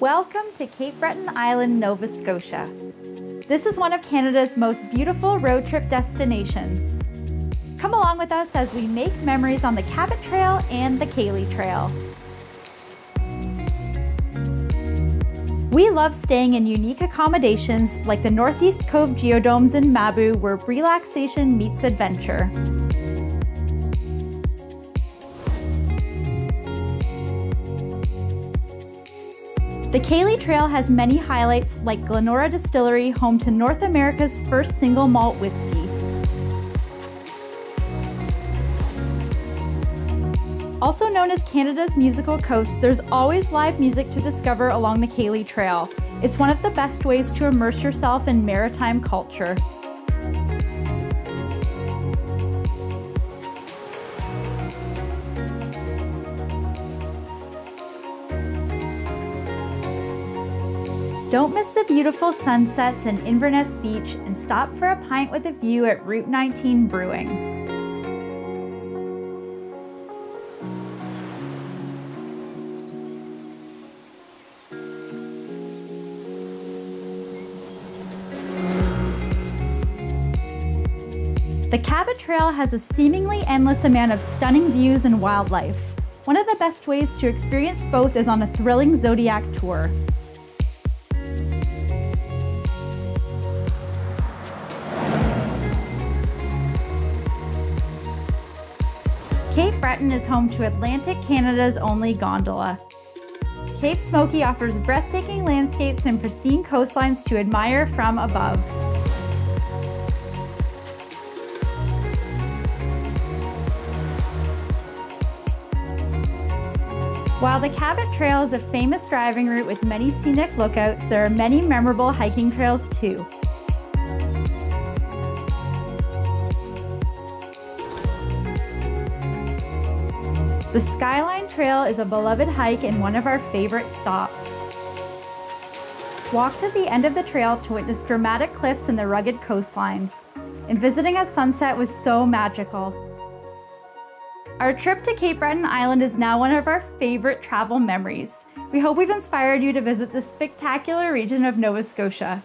Welcome to Cape Breton Island, Nova Scotia. This is one of Canada's most beautiful road trip destinations. Come along with us as we make memories on the Cabot Trail and the Ceilidh Trail. We love staying in unique accommodations like the Northeast Cove Geodomes in Mabou, where relaxation meets adventure. The Ceilidh Trail has many highlights like Glenora Distillery, home to North America's first single malt whiskey. Also known as Canada's musical coast, there's always live music to discover along the Ceilidh Trail. It's one of the best ways to immerse yourself in maritime culture. Don't miss the beautiful sunsets in Inverness Beach and stop for a pint with a view at Route 19 Brewing. The Cabot Trail has a seemingly endless amount of stunning views and wildlife. One of the best ways to experience both is on a thrilling zodiac tour. Cape Breton is home to Atlantic Canada's only gondola. Cape Smokey offers breathtaking landscapes and pristine coastlines to admire from above. While the Cabot Trail is a famous driving route with many scenic lookouts, there are many memorable hiking trails too. The Skyline Trail is a beloved hike and one of our favorite stops. Walk to the end of the trail to witness dramatic cliffs and the rugged coastline. And visiting at sunset was so magical. Our trip to Cape Breton Island is now one of our favorite travel memories. We hope we've inspired you to visit this spectacular region of Nova Scotia.